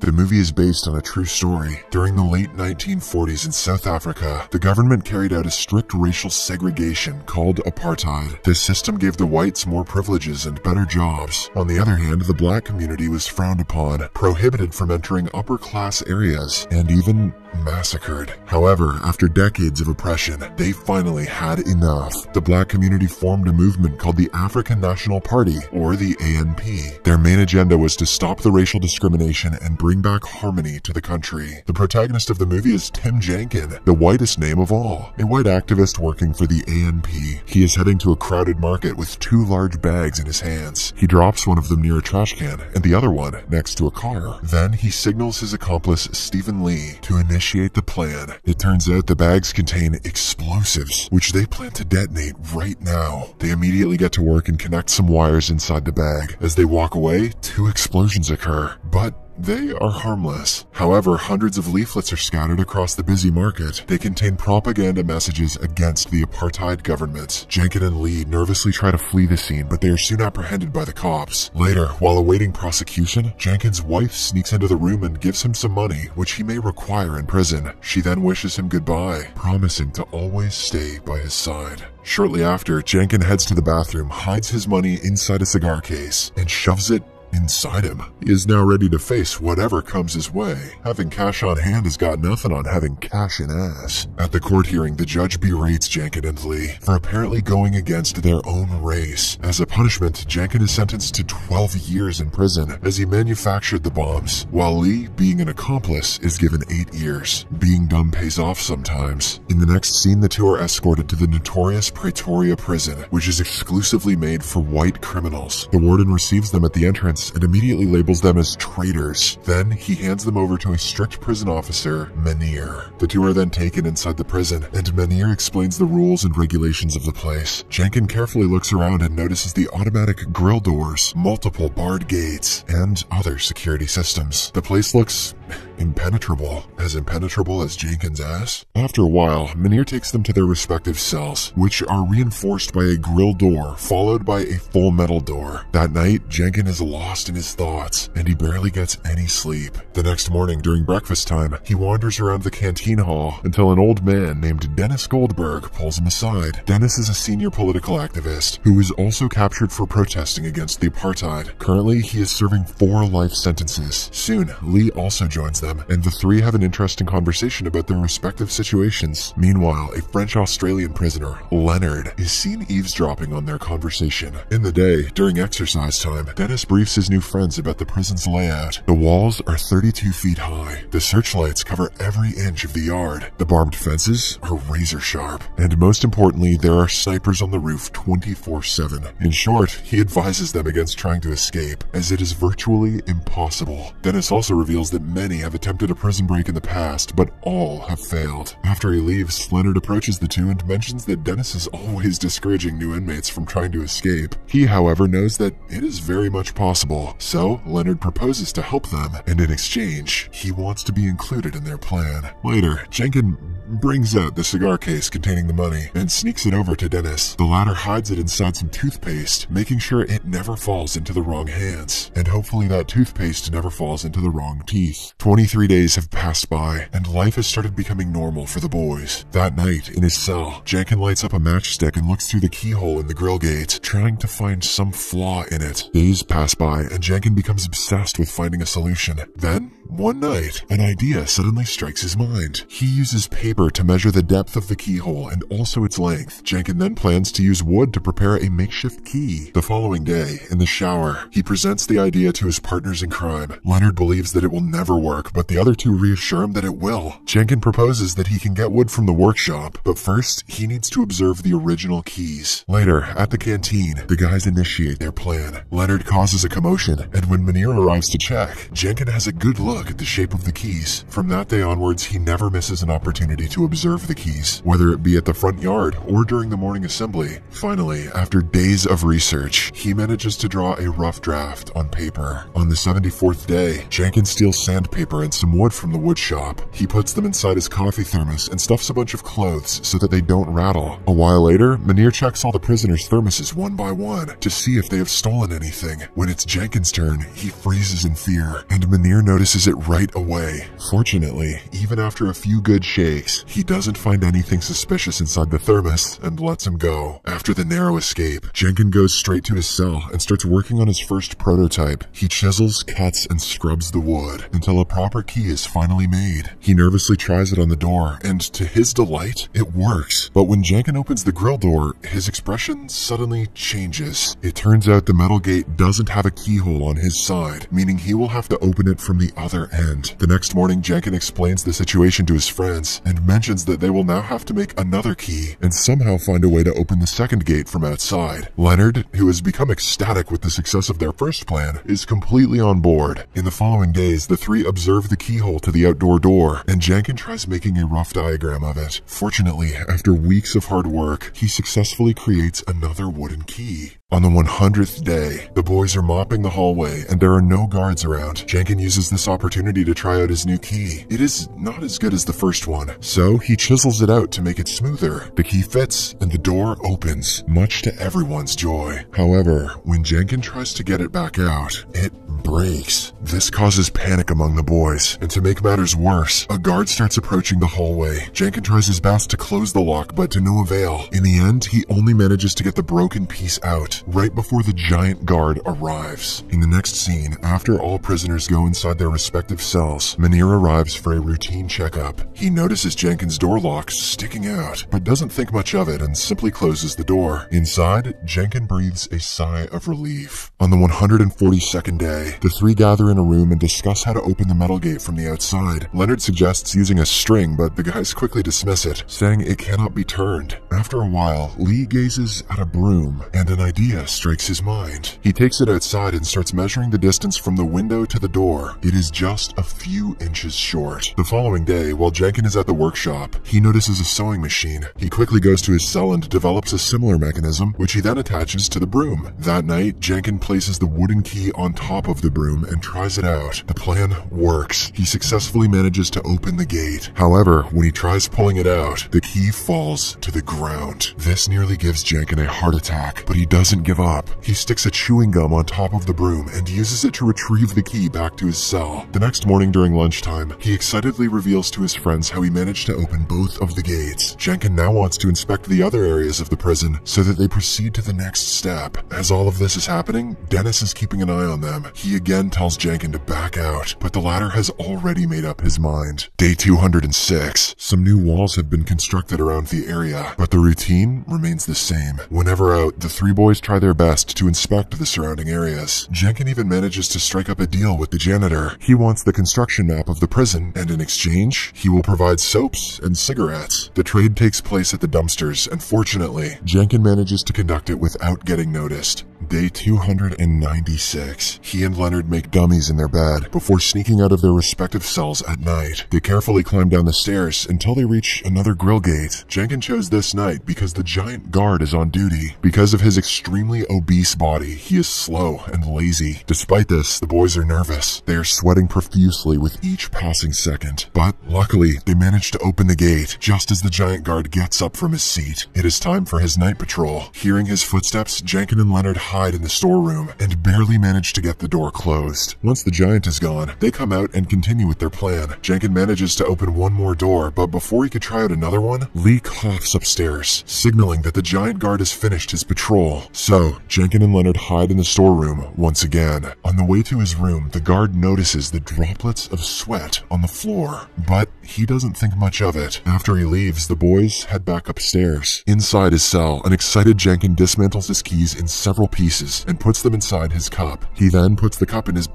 The movie is based on a true story. During the late 1940s in South Africa, the government carried out a strict racial segregation called apartheid. This system gave the whites more privileges and better jobs. On the other hand, the black community was frowned upon, prohibited from entering upper-class areas, and even massacred. However, after decades of oppression, they finally had enough. The black community formed a movement called the African National Party, or the ANP. Their main agenda was to stop the racial discrimination and bring back harmony to the country. The protagonist of the movie is Tim Jenkin, the whitest name of all, a white activist working for the ANP. He is heading to a crowded market with two large bags in his hands. He drops one of them near a trash can and the other one next to a car. Then he signals his accomplice Stephen Lee to initiate the plan. It turns out the bags contain explosives, which they plan to detonate right now. They immediately get to work and connect some wires inside the bag. As they walk away, two explosions occur, but they are harmless. However, hundreds of leaflets are scattered across the busy market. They contain propaganda messages against the apartheid government. Jenkin and Lee nervously try to flee the scene, but they are soon apprehended by the cops. Later, while awaiting prosecution, Jenkin's wife sneaks into the room and gives him some money, which he may require in prison. She then wishes him goodbye, promising to always stay by his side. Shortly after, Jenkin heads to the bathroom, hides his money inside a cigar case, and shoves it inside him. He is now ready to face whatever comes his way. Having cash on hand has got nothing on having cash in ass. At the court hearing, the judge berates Jenkin and Lee for apparently going against their own race. As a punishment, Jenkin is sentenced to 12 years in prison as he manufactured the bombs, while Lee, being an accomplice, is given 8 years. Being dumb pays off sometimes. In the next scene, the two are escorted to the notorious Pretoria prison, which is exclusively made for white criminals. The warden receives them at the entrance and immediately labels them as traitors. Then he hands them over to a strict prison officer, Menir. The two are then taken inside the prison, and Menir explains the rules and regulations of the place. Jenkin carefully looks around and notices the automatic grill doors, multiple barred gates, and other security systems. The place looks impenetrable. As impenetrable as Jenkin's ass? After a while, Menir takes them to their respective cells, which are reinforced by a grill door, followed by a full metal door. That night, Jenkin is lost in his thoughts, and he barely gets any sleep. The next morning, during breakfast time, he wanders around the canteen hall until an old man named Dennis Goldberg pulls him aside. Dennis is a senior political activist who is also captured for protesting against the apartheid. Currently, he is serving 4 life sentences. Soon, Lee also joins them, and the three have an interesting conversation about their respective situations. Meanwhile, a French-Australian prisoner, Leonard, is seen eavesdropping on their conversation. In the day, during exercise time, Dennis briefs his new friends about the prison's layout. The walls are 32 feet high. The searchlights cover every inch of the yard. The barbed fences are razor sharp. And most importantly, there are snipers on the roof 24/7. In short, he advises them against trying to escape, as it is virtually impossible. Dennis also reveals that many have attempted a prison break in the past, but all have failed. After he leaves, Leonard approaches the two and mentions that Dennis is always discouraging new inmates from trying to escape. He, however, knows that it is very much possible, so Leonard proposes to help them, and in exchange, he wants to be included in their plan. Later, Jenkin brings out the cigar case containing the money and sneaks it over to Dennis. The latter hides it inside some toothpaste, making sure it never falls into the wrong hands, and hopefully that toothpaste never falls into the wrong teeth. 23 days have passed by, and life has started becoming normal for the boys. That night, in his cell, Jenkin lights up a matchstick and looks through the keyhole in the grill gate, trying to find some flaw in it. Days pass by, and Jenkin becomes obsessed with finding a solution. Then, one night, an idea suddenly strikes his mind. He uses paper to measure the depth of the keyhole and also its length. Jenkin then plans to use wood to prepare a makeshift key. The following day, in the shower, he presents the idea to his partners in crime. Leonard believes that it will never work, but the other two reassure him that it will. Jenkin proposes that he can get wood from the workshop, but first, he needs to observe the original keys. Later, at the canteen, the guys initiate their plan. Leonard causes a commotion, and when Menir arrives to check, Jenkin has a good look at the shape of the keys. From that day onwards, he never misses an opportunity to observe the keys, whether it be at the front yard or during the morning assembly. Finally, after days of research, he manages to draw a rough draft on paper. On the 74th day, Jenkin steals sandpaper newspaper and some wood from the wood shop. He puts them inside his coffee thermos and stuffs a bunch of clothes so that they don't rattle. A while later, Menir checks all the prisoners' thermoses one by one to see if they have stolen anything. When it's Jenkin's turn, he freezes in fear, and Menir notices it right away. Fortunately, even after a few good shakes, he doesn't find anything suspicious inside the thermos and lets him go. After the narrow escape, Jenkin goes straight to his cell and starts working on his first prototype. He chisels, cuts, and scrubs the wood until a proper key is finally made. He nervously tries it on the door, and to his delight, it works. But when Jenkin opens the grill door, his expression suddenly changes. It turns out the metal gate doesn't have a keyhole on his side, meaning he will have to open it from the other end. The next morning, Jenkin explains the situation to his friends and mentions that they will now have to make another key and somehow find a way to open the second gate from outside. Leonard, who has become ecstatic with the success of their first plan, is completely on board. In the following days, the three observe the keyhole to the outdoor door, and Jenkin tries making a rough diagram of it. Fortunately, after weeks of hard work, he successfully creates another wooden key. On the 100th day, the boys are mopping the hallway and there are no guards around. Jenkin uses this opportunity to try out his new key. It is not as good as the first one, so he chisels it out to make it smoother. The key fits and the door opens, much to everyone's joy. However, when Jenkin tries to get it back out, it breaks. This causes panic among the boys, and to make matters worse, a guard starts approaching the hallway. Jenkin tries his best to close the lock, but to no avail. In the end, he only manages to get the broken piece out right before the giant guard arrives. In the next scene, after all prisoners go inside their respective cells, Menir arrives for a routine checkup. He notices Jenkin's door lock sticking out, but doesn't think much of it and simply closes the door. Inside, Jenkin breathes a sigh of relief. On the 142nd day, the three gather in a room and discuss how to open the metal gate from the outside. Leonard suggests using a string, but the guys quickly dismiss it, saying it cannot be turned. After a while, Lee gazes at a broom, and an idea strikes his mind. He takes it outside and starts measuring the distance from the window to the door. It is just a few inches short. The following day, while Jenkin is at the workshop, he notices a sewing machine. He quickly goes to his cell and develops a similar mechanism, which he then attaches to the broom. That night, Jenkin places the wooden key on top of the broom and tries it out. The plan works. He successfully manages to open the gate. However, when he tries pulling it out, the key falls to the ground. This nearly gives Jenkin a heart attack, but he doesn't give up. He sticks a chewing gum on top of the broom and uses it to retrieve the key back to his cell. The next morning during lunchtime, he excitedly reveals to his friends how he managed to open both of the gates. Jenkin now wants to inspect the other areas of the prison so that they proceed to the next step. As all of this is happening, Dennis is keeping an eye on them. He again tells Jenkin to back out, but the latter has already made up his mind. Day 206. Some new walls have been constructed around the area, but the routine remains the same. Whenever out, the three boys try their best to inspect the surrounding areas. Jenkin even manages to strike up a deal with the janitor. He wants the construction map of the prison, and in exchange, he will provide soaps and cigarettes. The trade takes place at the dumpsters, and fortunately, Jenkin manages to conduct it without getting noticed. Day 296. He and Leonard make dummies in their bed before sneaking out of their respective cells at night. They carefully climb down the stairs until they reach another grill gate. Jenkin chose this night because the giant guard is on duty. Because of his extremely obese body, he is slow and lazy. Despite this, the boys are nervous. They are sweating profusely with each passing second. But luckily, they manage to open the gate just as the giant guard gets up from his seat. It is time for his night patrol. Hearing his footsteps, Jenkin and Leonard hide in the storeroom and barely manage to get the door closed. Once the giant is gone, they come out and continue with their plan. Jenkin manages to open one more door, but before he could try out another one, Lee coughs upstairs, signaling that the giant guard has finished his patrol. So, Jenkin and Leonard hide in the storeroom once again. On the way to his room, the guard notices the droplets of sweat on the floor, but he doesn't think much of it. After he leaves, the boys head back upstairs. Inside his cell, an excited Jenkin dismantles his keys in several pieces and puts them inside his cup. He then puts the cup in his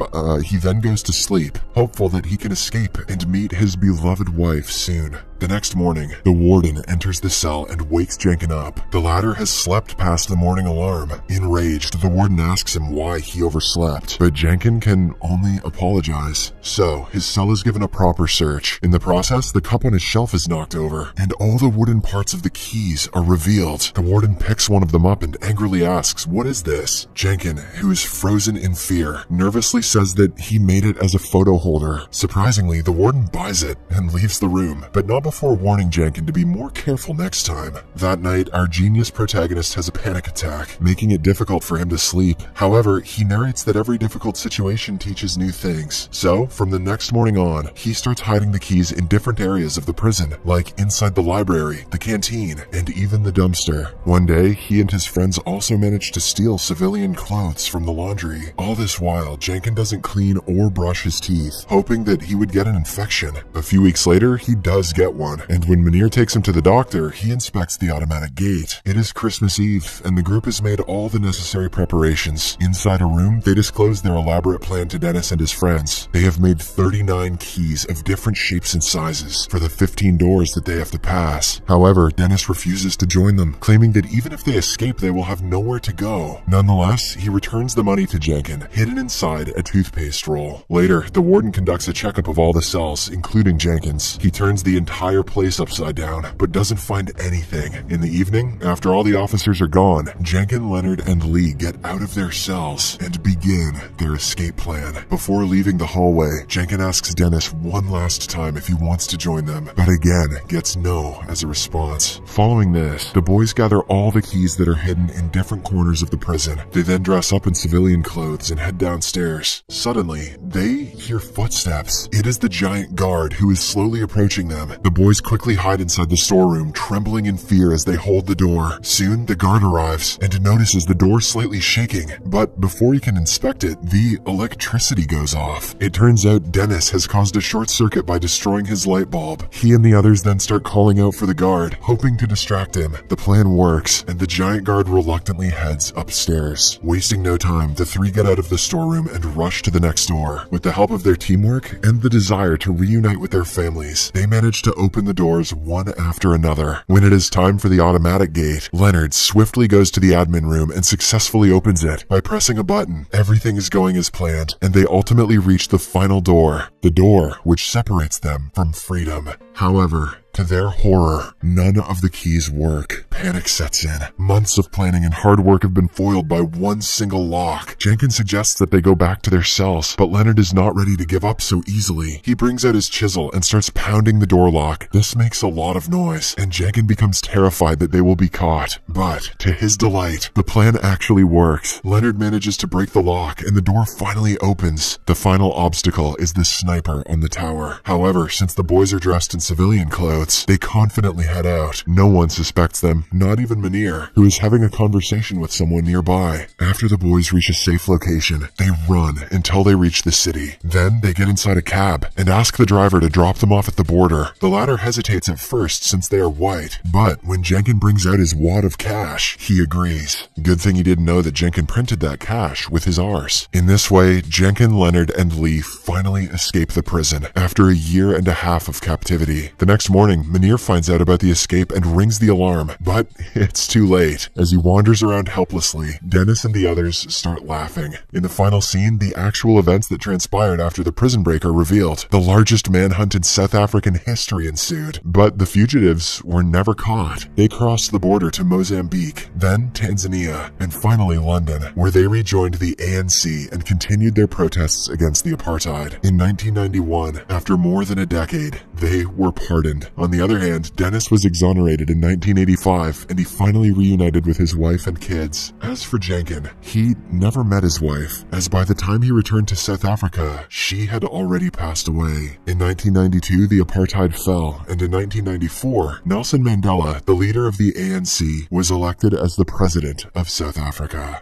he then goes to sleep, hopeful that he can escape and meet his beloved wife soon. The next morning, the warden enters the cell and wakes Jenkin up. The latter has slept past the morning alarm. Enraged, the warden asks him why he overslept, but Jenkin can only apologize. So, his cell is given a proper search. In the process, the cup on his shelf is knocked over, and all the wooden parts of the keys are revealed. The warden picks one of them up and angrily asks, "What is this?" Jenkin, who is frozen in fear, nervously says that he made it as a photo holder. Surprisingly, the warden buys it and leaves the room, but not before warning Jenkin to be more careful next time. That night, our genius protagonist has a panic attack, making it difficult for him to sleep. However, he narrates that every difficult situation teaches new things. So, from the next morning on, he starts hiding the keys in different areas of the prison, like inside the library, the canteen, and even the dumpster. One day, he and his friends also manage to steal civilian clothes from the laundry. All this while, Jenkin doesn't clean or brush his teeth, hoping that he would get an infection. A few weeks later, he does get one, and when Menir takes him to the doctor, he inspects the automatic gate. It is Christmas Eve, and the group has made all the necessary preparations. Inside a room, they disclose their elaborate plan to Dennis and his friends. They have made 39 keys of different shapes and sizes for the 15 doors that they have to pass. However, Dennis refuses to join them, claiming that even if they escape, they will have nowhere to go. Nonetheless, he returns the money to Jenkin, hidden inside a toothpaste roll. Later, the warden conducts a checkup of all the cells, including Jenkin's. He turns the entire place upside down, but doesn't find anything. In the evening, after all the officers are gone, Jenkin, Leonard, and Lee get out of their cells and begin their escape plan. Before leaving the hallway, Jenkin asks Dennis one last time if he wants to join them, but again gets no as a response. Following this, the boys gather all the keys that are hidden in different corners of the prison. They then dress up in civilian clothes and head downstairs. Suddenly, they hear footsteps. It is the giant guard who is slowly approaching them. The boys quickly hide inside the storeroom, trembling in fear as they hold the door. Soon, the guard arrives and notices the door slightly shaking, but before he can inspect it, the electricity goes off. It turns out Dennis has caused a short circuit by destroying his light bulb. He and the others then start calling out for the guard, hoping to distract him. The plan works, and the giant guard reluctantly heads upstairs. Wasting no time, the three get out of the storeroom and rush to the next door. With the help of their teamwork and the desire to reunite with their families, they manage to open the doors one after another. When it is time for the automatic gate, Leonard swiftly goes to the admin room and successfully opens it. By pressing a button, everything is going as planned, and they ultimately reach the final door, the door which separates them from freedom. However, to their horror, none of the keys work. Panic sets in. Months of planning and hard work have been foiled by one single lock. Jenkin suggests that they go back to their cells, but Leonard is not ready to give up so easily. He brings out his chisel and starts pounding the door lock. This makes a lot of noise, and Jenkin becomes terrified that they will be caught. But, to his delight, the plan actually works. Leonard manages to break the lock, and the door finally opens. The final obstacle is the sniper on the tower. However, since the boys are dressed in civilian clothes, they confidently head out. No one suspects them, not even Menir, who is having a conversation with someone nearby. After the boys reach a safe location, they run until they reach the city. Then they get inside a cab and ask the driver to drop them off at the border. The latter hesitates at first since they are white, but when Jenkin brings out his wad of cash, he agrees. Good thing he didn't know that Jenkin printed that cash with his Rs. In this way, Jenkin, Leonard, and Lee finally escape the prison after a year and a half of captivity. The next morning, Menir finds out about the escape and rings the alarm, but it's too late. As he wanders around helplessly, Dennis and the others start laughing. In the final scene, the actual events that transpired after the prison break are revealed. The largest manhunt in South African history ensued, but the fugitives were never caught. They crossed the border to Mozambique, then Tanzania, and finally London, where they rejoined the ANC and continued their protests against the apartheid. In 1991, after more than a decade, they were pardoned. On the other hand, Dennis was exonerated in 1985, and he finally reunited with his wife and kids. As for Jenkin, he never met his wife, as by the time he returned to South Africa, she had already passed away. In 1992, the apartheid fell, and in 1994, Nelson Mandela, the leader of the ANC, was elected as the president of South Africa.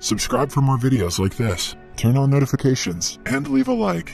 Subscribe for more videos like this, turn on notifications, and leave a like.